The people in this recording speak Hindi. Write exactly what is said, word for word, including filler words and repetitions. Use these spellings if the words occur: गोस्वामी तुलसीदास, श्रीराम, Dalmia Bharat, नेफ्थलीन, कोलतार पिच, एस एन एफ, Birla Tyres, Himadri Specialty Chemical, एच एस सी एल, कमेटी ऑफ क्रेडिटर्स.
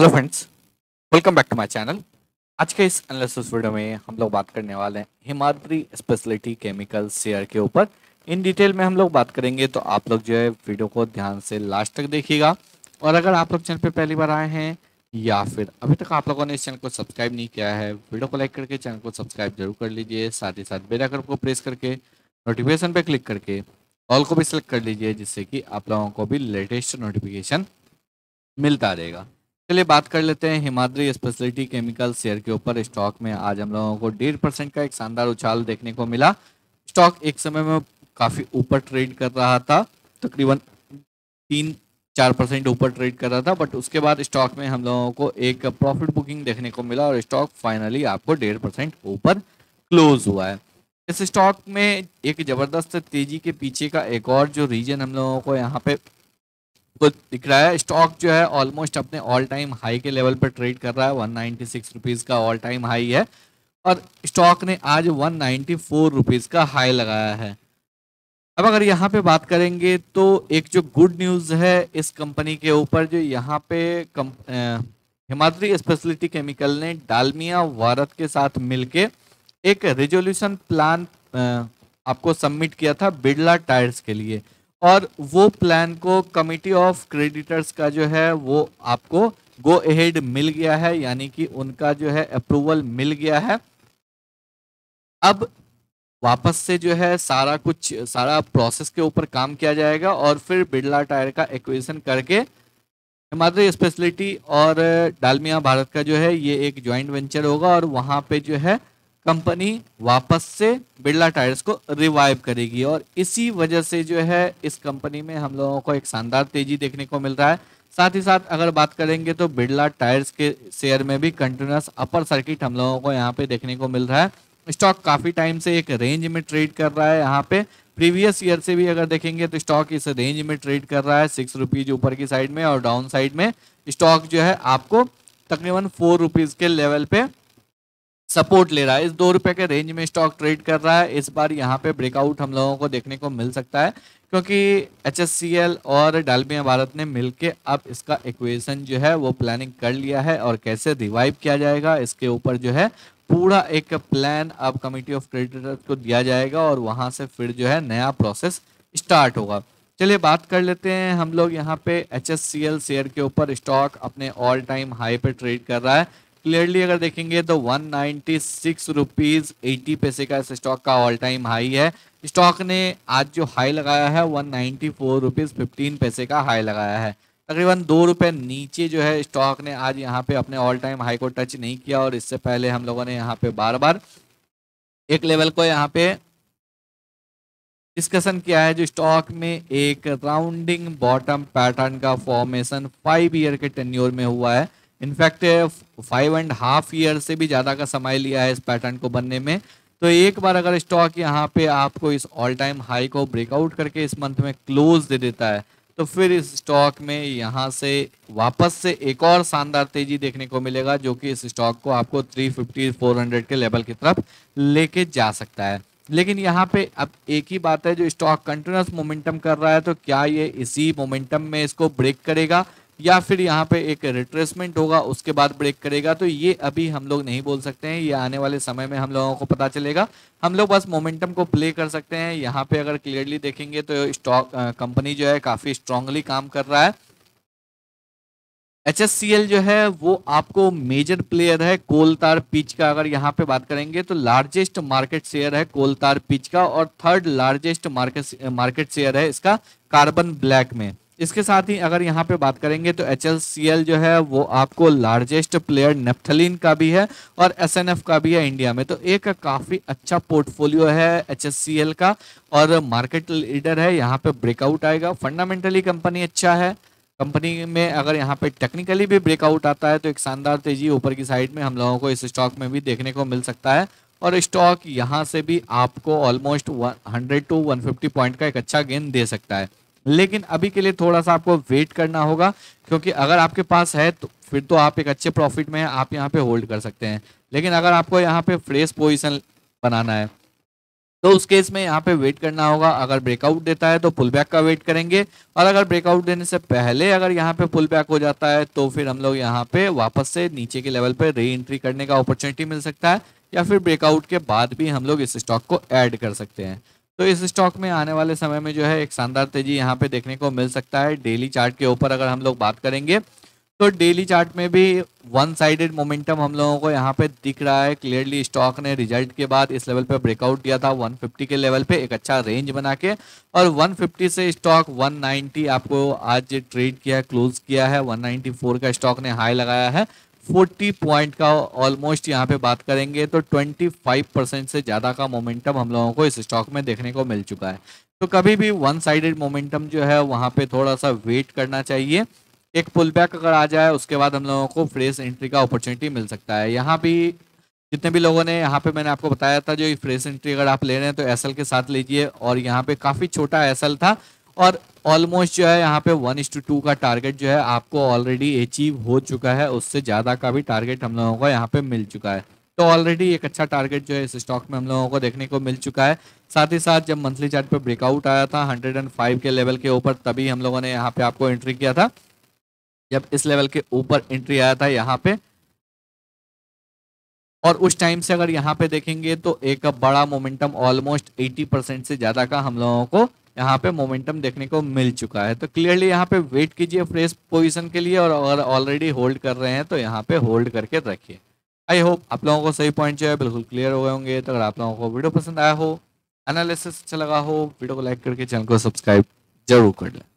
Hello friends, welcome back to my channel. आज के इस एनालिसिस वीडियो में हम लोग बात करने वाले हैं हिमाद्री स्पेशलिटी केमिकल शेयर के ऊपर। इन डिटेल में हम लोग बात करेंगे, तो आप लोग जो है वीडियो को ध्यान से लास्ट तक देखिएगा। और अगर आप लोग चैनल पे पहली बार आए हैं या फिर अभी तक आप लोगों ने इस चैनल को सब्सक्राइब नहीं किया है, वीडियो को लाइक करके चैनल को सब्सक्राइब जरूर कर लीजिए। साथ ही साथ बेल आइकन को प्रेस करके नोटिफिकेशन पर क्लिक करके ऑल को भी सिलेक्ट कर लीजिए, जिससे कि आप लोगों को भी लेटेस्ट नोटिफिकेशन मिलता रहेगा। चलिए बात कर लेते हैं हिमाद्री स्पेशलिटी केमिकल शेयर के ऊपर। स्टॉक में आज हम लोगों को डेढ़ परसेंट का एक शानदार उछाल देखने को मिला। स्टॉक एक समय में काफ़ी ऊपर ट्रेड कर रहा था, तकरीबन तीन चार परसेंट ऊपर ट्रेड कर रहा था, बट उसके बाद स्टॉक में हम लोगों को एक प्रॉफिट बुकिंग देखने को मिला और स्टॉक फाइनली आपको डेढ़ परसेंट ऊपर क्लोज हुआ है। इस स्टॉक में एक ज़बरदस्त तेजी के पीछे का एक और जो रीजन हम लोगों को यहाँ पे तो दिख रहा है, स्टॉक जो है ऑलमोस्ट अपने ऑल टाइम हाई के लेवल पर ट्रेड कर रहा है। वन नाइन्टी सिक्स रुपीज़ का ऑल टाइम हाई है और स्टॉक ने आज वन नाइन्टी फोर रुपीज़ का हाई लगाया है। अब अगर यहाँ पे बात करेंगे तो एक जो गुड न्यूज़ है इस कंपनी के ऊपर, जो यहाँ पे हिमाद्री स्पेशलिटी केमिकल ने डालमिया भारत के साथ मिलके एक रेजोल्यूशन प्लान आपको सबमिट किया था बिड़ला टायर्स के लिए, और वो प्लान को कमेटी ऑफ क्रेडिटर्स का जो है वो आपको गो अहेड मिल गया है, यानी कि उनका जो है अप्रूवल मिल गया है। अब वापस से जो है सारा कुछ सारा प्रोसेस के ऊपर काम किया जाएगा और फिर बिड़ला टायर का एक्विजिशन करके हिमाद्री स्पेशलिटी और डालमिया भारत का जो है ये एक जॉइंट वेंचर होगा, और वहाँ पे जो है कंपनी वापस से बिड़ला टायर्स को रिवाइव करेगी। और इसी वजह से जो है इस कंपनी में हम लोगों को एक शानदार तेजी देखने को मिल रहा है। साथ ही साथ अगर बात करेंगे तो बिड़ला टायर्स के शेयर में भी कंटिन्यूस अपर सर्किट हम लोगों को यहाँ पे देखने को मिल रहा है। स्टॉक काफ़ी टाइम से एक रेंज में ट्रेड कर रहा है। यहाँ पे प्रीवियस ईयर से भी अगर देखेंगे तो स्टॉक इस रेंज में ट्रेड कर रहा है, सिक्स रुपीज़ ऊपर की साइड में और डाउन साइड में स्टॉक जो है आपको तकरीबन फोर रुपीज़ के लेवल पे सपोर्ट ले रहा है। इस दो रुपये के रेंज में स्टॉक ट्रेड कर रहा है। इस बार यहाँ पे ब्रेकआउट हम लोगों को देखने को मिल सकता है, क्योंकि एच एस सी एल और डालमिया भारत ने मिलके अब इसका एक्विजिशन जो है वो प्लानिंग कर लिया है, और कैसे रिवाइव किया जाएगा इसके ऊपर जो है पूरा एक प्लान अब कमेटी ऑफ क्रेडिटर्स को दिया जाएगा, और वहाँ से फिर जो है नया प्रोसेस स्टार्ट होगा। चलिए बात कर लेते हैं हम लोग यहाँ पे एच एस सी एल share के ऊपर। स्टॉक अपने ऑल टाइम हाई पे ट्रेड कर रहा है। क्लियरली अगर देखेंगे तो one ninety six rupees eighty पैसे का इस स्टॉक का ऑल टाइम हाई है। स्टॉक ने आज जो हाई लगाया है one ninety four rupees fifteen पैसे का हाई लगाया है। तकरीबन दो रुपये नीचे जो है स्टॉक ने आज यहाँ पे अपने ऑल टाइम हाई को टच नहीं किया, और इससे पहले हम लोगों ने यहाँ पे बार बार एक लेवल को यहाँ पे डिस्कशन किया है, जो स्टॉक में एक राउंडिंग बॉटम पैटर्न का फॉर्मेशन फाइव ईयर के टेन्योर में हुआ है। In fact five and half year से भी ज़्यादा का समय लिया है इस पैटर्न को बनने में। तो एक बार अगर स्टॉक यहाँ पे आपको इस ऑल टाइम हाई को ब्रेकआउट करके इस मंथ में क्लोज दे देता है, तो फिर इस स्टॉक में यहाँ से वापस से एक और शानदार तेज़ी देखने को मिलेगा, जो कि इस स्टॉक को आपको थ्री फिफ्टी फोर हंड्रेड के लेवल की तरफ लेके जा सकता है। लेकिन यहाँ पे अब एक ही बात है, जो स्टॉक कंटिन्यूस मोमेंटम कर रहा है, तो क्या ये इसी मोमेंटम में इसको ब्रेक करेगा या फिर यहाँ पे एक रिट्रेसमेंट होगा उसके बाद ब्रेक करेगा, तो ये अभी हम लोग नहीं बोल सकते हैं। ये आने वाले समय में हम लोगों को पता चलेगा। हम लोग बस मोमेंटम को प्ले कर सकते हैं। यहाँ पे अगर क्लियरली देखेंगे तो स्टॉक कंपनी जो है काफ़ी स्ट्रांगली काम कर रहा है। एच एस सी एल जो है वो आपको मेजर प्लेयर है कोलतार पिच का। अगर यहाँ पे बात करेंगे तो लार्जेस्ट मार्केट शेयर है कोलतार पिच का, और third largest market market share है इसका कार्बन ब्लैक में। इसके साथ ही अगर यहाँ पे बात करेंगे तो एच एल सी एल जो है वो आपको लार्जेस्ट प्लेयर नेफ्थलीन का भी है और एस एन एफ का भी है इंडिया में। तो एक काफ़ी अच्छा पोर्टफोलियो है एच एस सी एल का और मार्केट लीडर है। यहाँ पे ब्रेकआउट आएगा, फंडामेंटली कंपनी अच्छा है। कंपनी में अगर यहाँ पे टेक्निकली भी ब्रेकआउट आता है तो एक शानदार तेज़ी ऊपर की साइड में हम लोगों को इस स्टॉक में भी देखने को मिल सकता है, और स्टॉक यहाँ से भी आपको almost hundred to one fifty point का एक अच्छा गेन दे सकता है। लेकिन अभी के लिए थोड़ा सा आपको वेट करना होगा, क्योंकि अगर आपके पास है तो फिर तो आप एक अच्छे प्रॉफिट में आप यहाँ पे होल्ड कर सकते हैं। लेकिन अगर आपको यहाँ पे फ्रेश पोजीशन बनाना है तो उस केस में यहाँ पे वेट करना होगा। अगर ब्रेकआउट देता है तो पुल बैक का वेट करेंगे, और अगर ब्रेकआउट देने से पहले अगर यहाँ पे पुल बैक हो जाता है तो फिर हम लोग यहाँ पे वापस से नीचे के लेवल पे री एंट्री करने का अपॉर्चुनिटी मिल सकता है, या फिर ब्रेकआउट के बाद भी हम लोग इस स्टॉक को ऐड कर सकते हैं। तो इस स्टॉक में आने वाले समय में जो है एक शानदार तेजी यहाँ पे देखने को मिल सकता है। डेली चार्ट के ऊपर अगर हम लोग बात करेंगे तो डेली चार्ट में भी वन साइडेड मोमेंटम हम लोगों को यहाँ पे दिख रहा है क्लियरली। स्टॉक ने रिजल्ट के बाद इस लेवल पे ब्रेकआउट दिया था एक सौ पचास के लेवल पे, एक अच्छा रेंज बना के, और एक सौ पचास से स्टॉक एक सौ नब्बे आपको आज ट्रेड किया, क्लोज किया है। एक सौ चौरानवे का स्टॉक ने हाई लगाया है, चालीस पॉइंट का ऑलमोस्ट यहाँ पे बात करेंगे तो पच्चीस परसेंट से ज़्यादा का मोमेंटम हम लोगों को इस स्टॉक में देखने को मिल चुका है। तो कभी भी वन साइडेड मोमेंटम जो है वहाँ पे थोड़ा सा वेट करना चाहिए। एक पुल बैक अगर आ जाए उसके बाद हम लोगों को फ्रेश एंट्री का अपॉर्चुनिटी मिल सकता है। यहाँ भी जितने भी लोगों ने यहाँ पे मैंने आपको बताया था जो फ्रेश एंट्री अगर आप ले रहे हैं तो एस एल के साथ लीजिए, और यहाँ पे काफ़ी छोटा एस एल था और ऑलमोस्ट जो है यहाँ पे वन इस टू टू का टारगेट जो है आपको ऑलरेडी अचीव हो चुका है, उससे ज़्यादा का भी टारगेट हम लोगों को यहाँ पे मिल चुका है। तो ऑलरेडी एक अच्छा टारगेट जो है इस स्टॉक में हम लोगों को देखने को मिल चुका है। साथ ही साथ जब मंथली चार्ट पे ब्रेकआउट आया था एक सौ पाँच के लेवल के ऊपर, तभी हम लोगों ने यहाँ पे आपको एंट्री किया था। जब इस लेवल के ऊपर एंट्री आया था यहाँ पे, और उस टाइम से अगर यहाँ पे देखेंगे तो एक बड़ा मोमेंटम ऑलमोस्ट एटी परसेंट से ज़्यादा का हम लोगों को यहाँ पे मोमेंटम देखने को मिल चुका है। तो क्लियरली यहाँ पे वेट कीजिए फ्रेश पोजीशन के लिए, और अगर ऑलरेडी होल्ड कर रहे हैं तो यहाँ पे होल्ड करके रखिए। आई होप आप लोगों को सही पॉइंट जो है बिल्कुल क्लियर हो गए होंगे। तो अगर आप लोगों को वीडियो पसंद आया हो, एनालिसिस अच्छा लगा हो, वीडियो को लाइक करके चैनल को सब्सक्राइब जरूर कर लें।